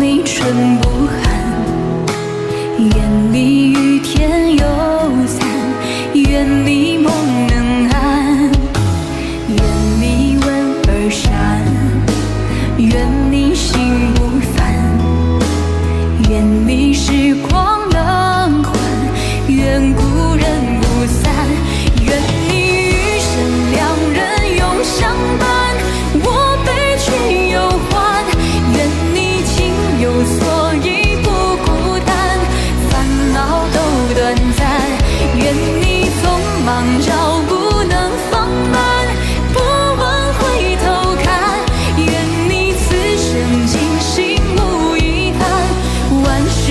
你唇不寒，愿你雨天有伞，愿你梦能安，愿你温而善，愿你心不烦，愿你时光能缓，愿故人不散，愿你余生两人永相伴。 万世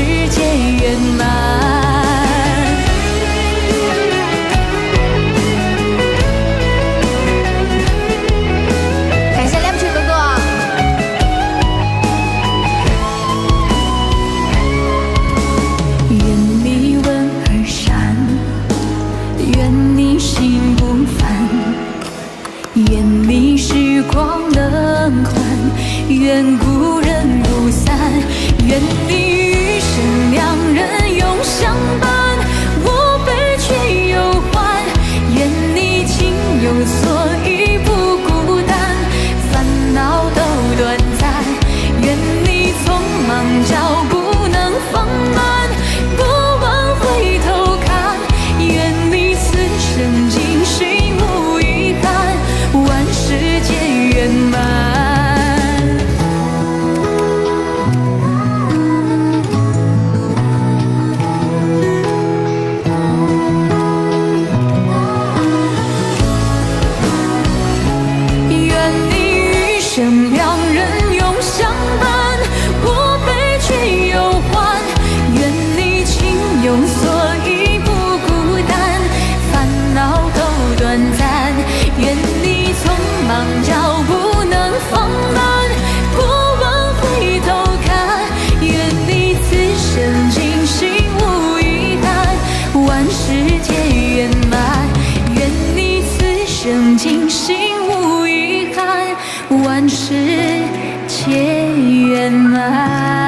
皆圆满。